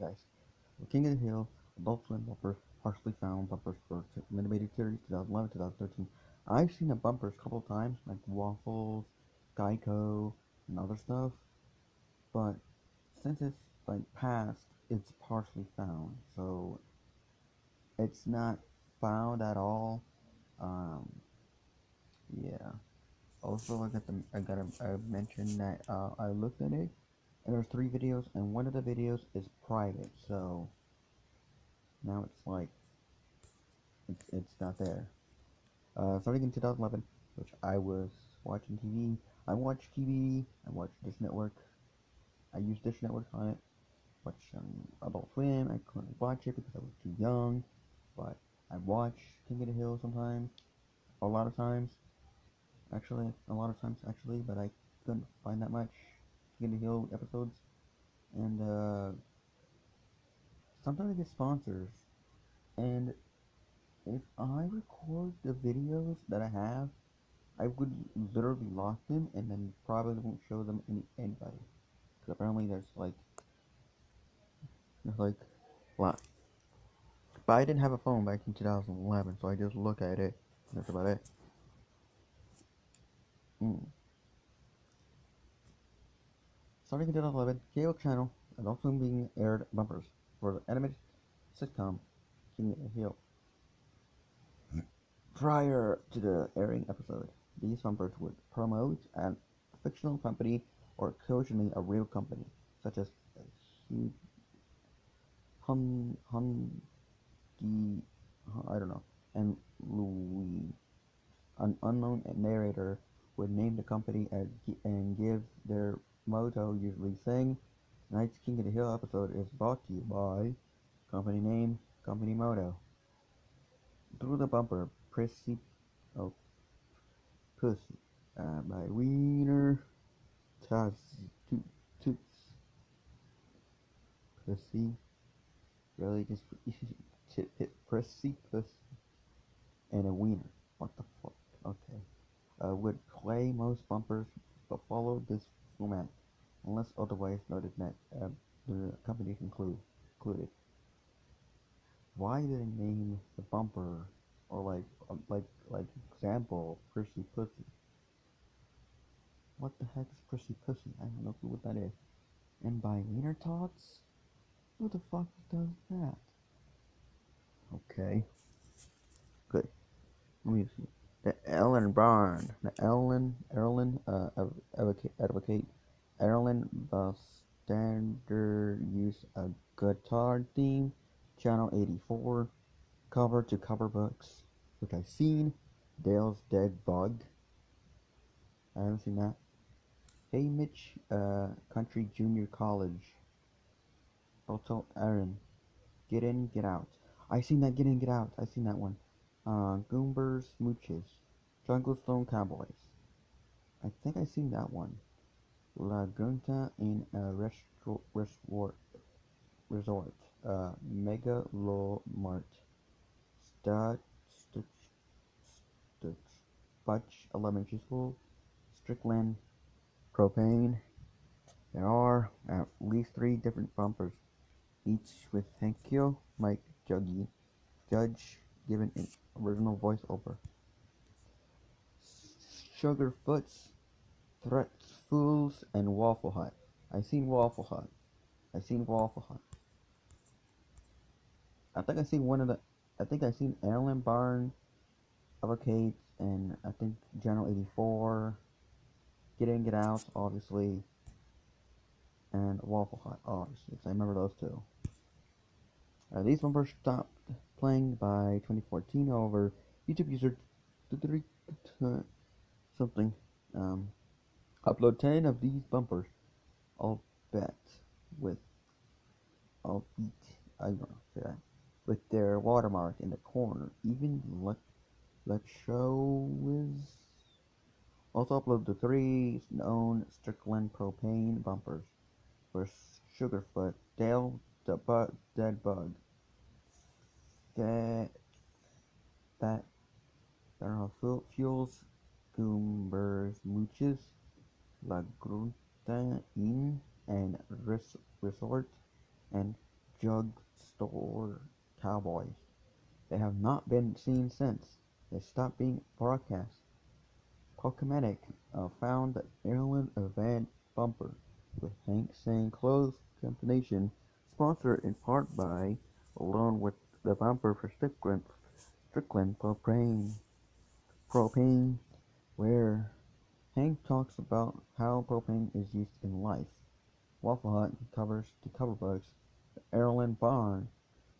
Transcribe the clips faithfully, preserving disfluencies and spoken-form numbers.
guys. The King of the Hill Adult Swim bumper, partially found bumpers for animated series twenty eleven to twenty thirteen. I've seen the bumpers a couple of times, like Waffles, Geico, and other stuff, but since it's like past, it's partially found, so it's not found at all. Um, yeah. Also, I got the I got a, I mentioned that uh, I looked at it, and there's three videos, and one of the videos is private, so now it's like it's it's not there. Uh, starting in twenty eleven, which I was watching T V. I watched T V. I watched Dish Network. I used Dish Network on it. Watched um, Adult Swim. I couldn't watch it because I was too young, but I watch King of the Hill sometimes, a lot of times. Actually, a lot of times, actually, but I couldn't find that much King of the Hill episodes. And, uh, sometimes I get sponsors. And if I record the videos that I have, I would literally lock them and then probably won't show them any anybody. Because apparently there's, like, there's, like, a lot. But I didn't have a phone back in two thousand eleven, so I just look at it. That's about it. Mm. Starting in twenty eleven, K O Channel and also being aired bumpers for the animated sitcom King of the Hill. Prior to the airing episode, these bumpers would promote a fictional company or occasionally a real company, such as Hum Hum Humdi, I don't know, and Louis, an unknown narrator. Would name the company and, and give their motto, usually saying, "Tonight's King of the Hill episode is brought to you by company name, company motto." Through the bumper, Prissy, oh, Pussy, uh, by Wiener, Taz, Toots, to, Pussy, really just hit Prissy, Pussy, and a Wiener. What the fuck? Okay. Uh, would play most bumpers but follow this format unless otherwise noted that uh, the company conclude, included. Why did they name the bumper or like um, like like example Prissy Pussy? What the heck is Prissy Pussy? I don't know what that is. And by Wiener Tots? Who the fuck does that? Okay. Good. Let me see. The Arlen Barn, the Arlen, Arlen uh, Advocate, Advocate, Arlen Bystander used a guitar theme, Channel eighty-four, Cover to Cover Books, which I've seen, Dale's Dead Bug, I haven't seen that, Heimlich uh, County Junior College, Hotel Arlen, Get In, Get Out, I've seen that Get In, Get Out, I've seen that one. Uh, Goomer Smooches, Jungle Stone Cowboys. I think I seen that one. La Quinta Inn and Resort. Resort. Uh, Mega Lo Mart. Staubach Elementary School. Strickland Propane. There are at least three different bumpers, each with Henkyo, Mike, Juggy, Judge, given an original voiceover. Sugarfoots, Threats, Fools, and Waffle Hut. I seen Waffle Hut. I seen Waffle Hut. I think I seen one of the. I think I seen Arlen Barn, Advocate, and I think Channel eighty-four. Get In, Get Out, obviously. And Waffle Hut, obviously. Because I remember those two. Uh, these numbers stopped playing by twenty fourteen, however, YouTube user something um, upload ten of these bumpers, I'll bet with I'll beat I don't know say that with their watermark in the corner. Even let let show is also upload the three known Strickland Propane bumpers for Sugarfoot, Dale the bu- Dead Bug. That that Thatherton Fuels, Goomer Smooches, La Quinta Inn and Resort, and Jungle Cowboys. They have not been seen since they stopped being broadcast. Pocomatic uh, found the Arlen Advocate bumper with Hank saying clothes combination, sponsored in part by, along with the bumper for Strickland, Strickland Propane, propane, where Hank talks about how propane is used in life. Waffle Hut covers to cover books, the Arlen Barn,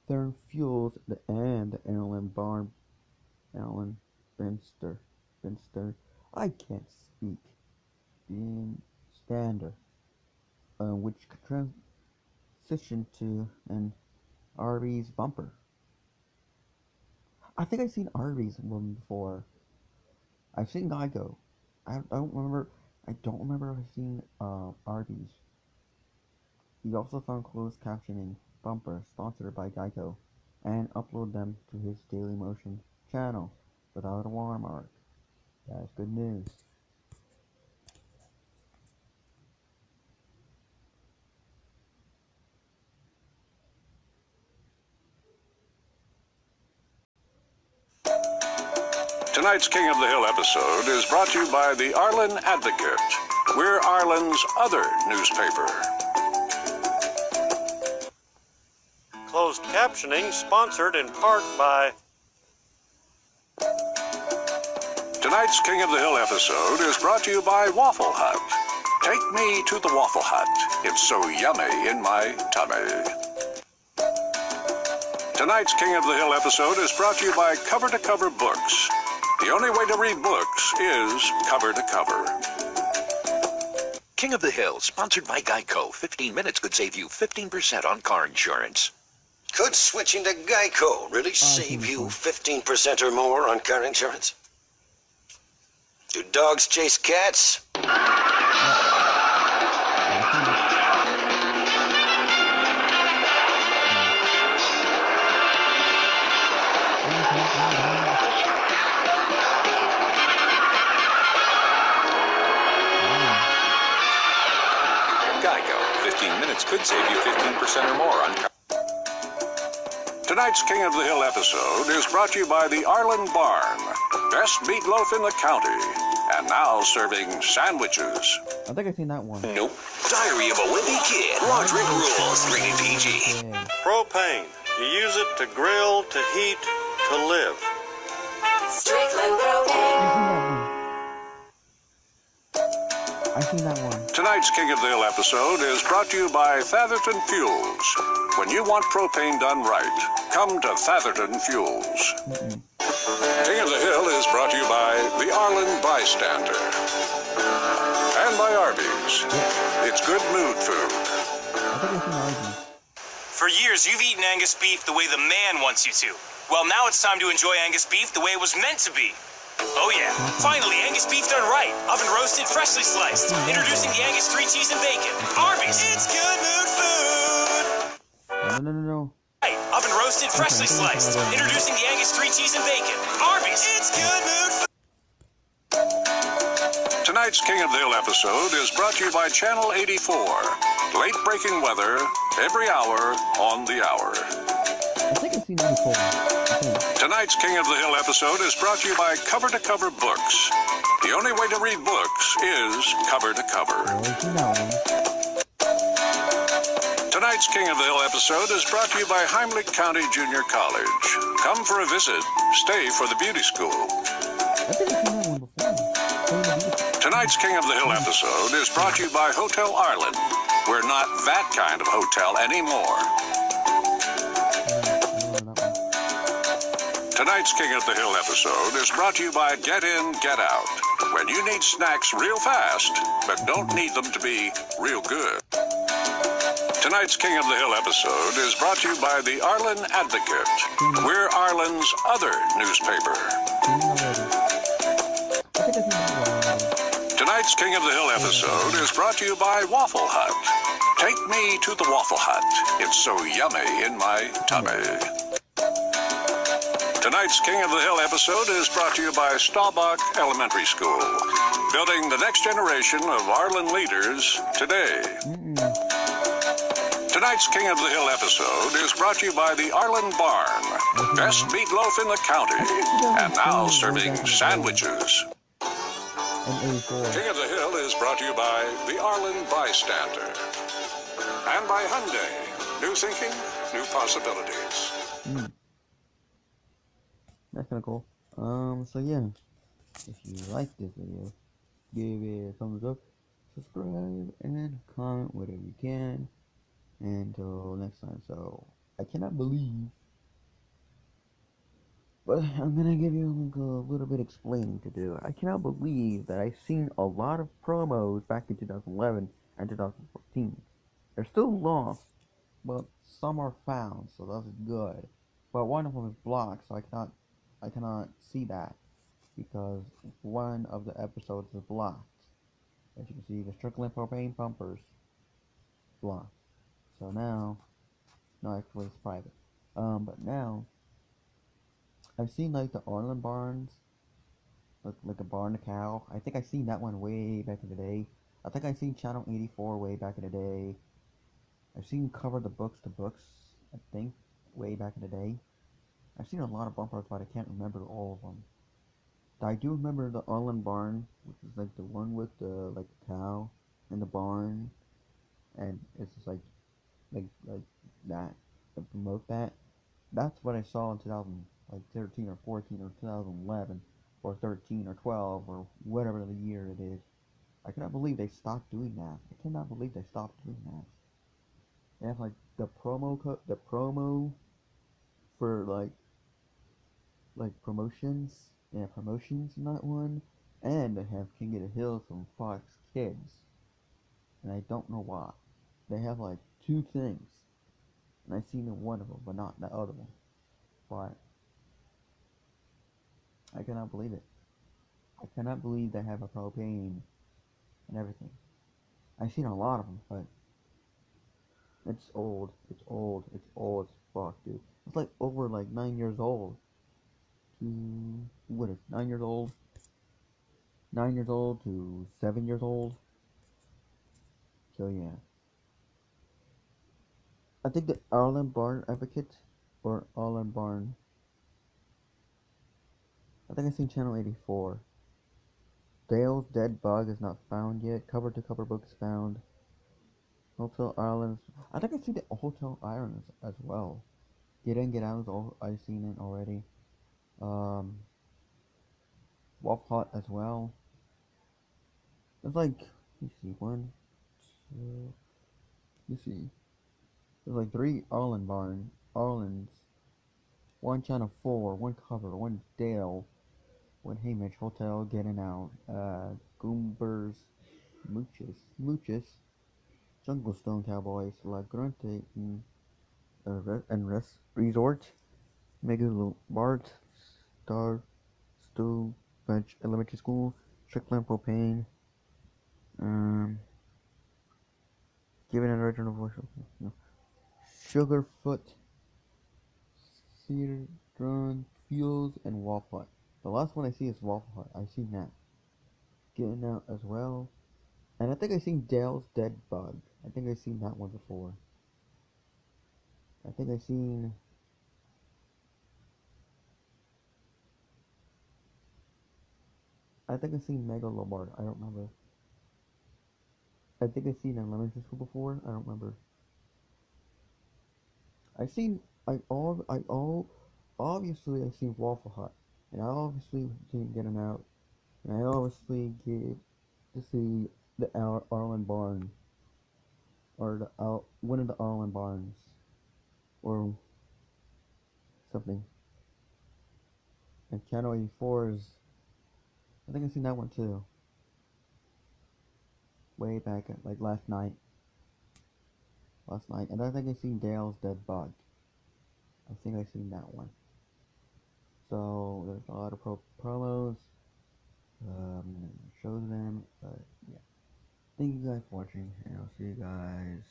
Thatherton Fuels, the and the Arlen Barn, Arlen Bystander, Bystander, I can't speak, being Standard, uh, which transitioned to an Arby's bumper. I think I've seen Arby's one before. I've seen Geico. I don't remember. I don't remember if I've seen uh, Arby's. He also found closed captioning bumper sponsored by Geico, and uploaded them to his Daily Motion channel without a watermark. That's good news. Tonight's King of the Hill episode is brought to you by the Arlen Advocate. We're Arlen's other newspaper. Closed captioning sponsored in part by... Tonight's King of the Hill episode is brought to you by Waffle Hut. Take me to the Waffle Hut. It's so yummy in my tummy. Tonight's King of the Hill episode is brought to you by Cover to Cover Books. The only way to read books is cover to cover. King of the Hill, sponsored by Geico. fifteen minutes could save you fifteen percent on car insurance. Could switching to Geico really save you fifteen percent or more on car insurance? Do dogs chase cats? fifteen minutes could save you fifteen percent or more on... Tonight's King of the Hill episode is brought to you by the Arlen Barn, best meatloaf in the county, and now serving sandwiches. I think I've seen that one. Nope. Diary of a Wimpy Kid, Roderick Rules, rated P G. Propane, you use it to grill, to heat, to live. Strickland Propane. I've seen that one. Tonight's King of the Hill episode is brought to you by Thatherton Fuels. When you want propane done right, come to Thatherton Fuels. Mm-hmm. King of the Hill is brought to you by the Arlen Bystander. And by Arby's. Yeah. It's good mood food. I think I've seen Arby's. For years, you've eaten Angus beef the way the man wants you to. Well, now it's time to enjoy Angus beef the way it was meant to be. Oh yeah, finally, Angus beef done right. Oven roasted, freshly sliced. Introducing the Angus three cheese and bacon. Arby's. It's good mood food. No, no, no, no. Right, oven roasted, freshly sliced. Introducing the Angus three cheese and bacon. Arby's. It's good mood food. Tonight's King of the Hill episode is brought to you by Channel eighty-four. Late-breaking weather, every hour on the hour. I think I've seen that before. Tonight's King of the Hill episode is brought to you by Cover to Cover Books. The only way to read books is cover to cover. Tonight's King of the Hill episode is brought to you by Heimlich County Junior College. Come for a visit, stay for the beauty school. Tonight's King of the Hill episode is brought to you by Hotel Arlen. We're not that kind of hotel anymore. Tonight's King of the Hill episode is brought to you by Get In, Get Out. When you need snacks real fast, but don't need them to be real good. Tonight's King of the Hill episode is brought to you by the Arlen Advocate. We're Arlen's other newspaper. Tonight's King of the Hill episode is brought to you by Waffle Hut. Take me to the Waffle Hut. It's so yummy in my tummy. Tonight's King of the Hill episode is brought to you by Staubach Elementary School, building the next generation of Arlen leaders today. Mm-mm. Tonight's Tonight's King of the Hill episode is brought to you by the Arlen Barn, best meatloaf in the county, and now serving sandwiches. King of the Hill is brought to you by the Arlen Bystander, and by Hyundai, new thinking, new possibilities. Hmm. That's kind of cool. Um, so yeah, if you like this video, give it a thumbs up, subscribe, and comment whatever you can. Until next time. So I cannot believe, but I'm gonna give you like a little bit explaining to do. I cannot believe that I've seen a lot of promos back in two thousand eleven and two thousand fourteen. They're still lost, but some are found, so that's good. But one of them is blocked, so I cannot, I cannot see that because one of the episodes is blocked. As you can see, the Strickland Propane Pumpers blocked. So now, no, actually it's private. Um, but now, I've seen like the Arlen Barns, like, like a barn to cow. I think I seen that one way back in the day. I think I seen Channel eighty-four way back in the day. I've seen Cover the Books to Books, I think, way back in the day. I've seen a lot of bumpers, but I can't remember all of them. But I do remember the Arlen Barn, which is like the one with the like the cow in the barn, and it's just like. Like, like that, to promote that. That's what I saw in two thousand, like thirteen or fourteen or two thousand eleven or thirteen or twelve or whatever the year it is. I cannot believe they stopped doing that. I cannot believe they stopped doing that. They have like the promo co the promo for like like promotions. They have promotions in that one, and they have King of the Hill from Fox Kids, and I don't know why. They have like two things, and I've seen one of them, but not the other one. But I cannot believe it. I cannot believe they have a propane and everything. I've seen a lot of them, but it's old. It's old. It's old as fuck, dude. It's like over like nine years old. To what is nine years old? Nine years old to seven years old. So yeah. I think the Arlen Barn Advocate, or Arlen Barn, I think I seen Channel eighty-four. Dale's Dead Bug is not found yet. Cover to Cover Books found. Hotel Arlen. I think I see the Hotel Arlen as well. Get In, Get Out, I've seen it already. Um, Waffle Hut as well. It's like, let me see, one, two, let me see. There's like three Arlen Barn, Arlen's, one Channel four, one Cover, one Dale, one Heimlich, Hotel, Get In Out, uh, Goomer Smooches, Smooches, Jungle Stone Cowboys, La Quinta Inn and Resort, Mega Lo Mart, Star, Staubach Elementary School, Strickland Propane, um, Given an original voice, no. Sugarfoot, Thatherton Fuels, and Waffle Hut. The last one I see is Waffle Hut. I've seen that. Get In Out as well. And I think I've seen Dale's Dead Bug. I think I've seen that one before. I think I've seen... I think I've seen Mega Lo Mart. I don't remember. I think I've seen elementary school before. I don't remember. I've seen, I all, I all, obviously I've seen Waffle Hut, and I obviously didn't Get In Out, and I obviously get to see the Ar Arlen Barn, or the Al one of the Arlen Barns, or something. And Channel eighty-four is, I think I've seen that one too. Way back at, like last night. Last night, and I think I seen Dale's Dead Bug. I think I seen that one. So there's a lot of pro promos. Um, shows them, but yeah. Thank you guys for watching, and I'll see you guys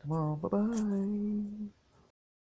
tomorrow. Bye bye.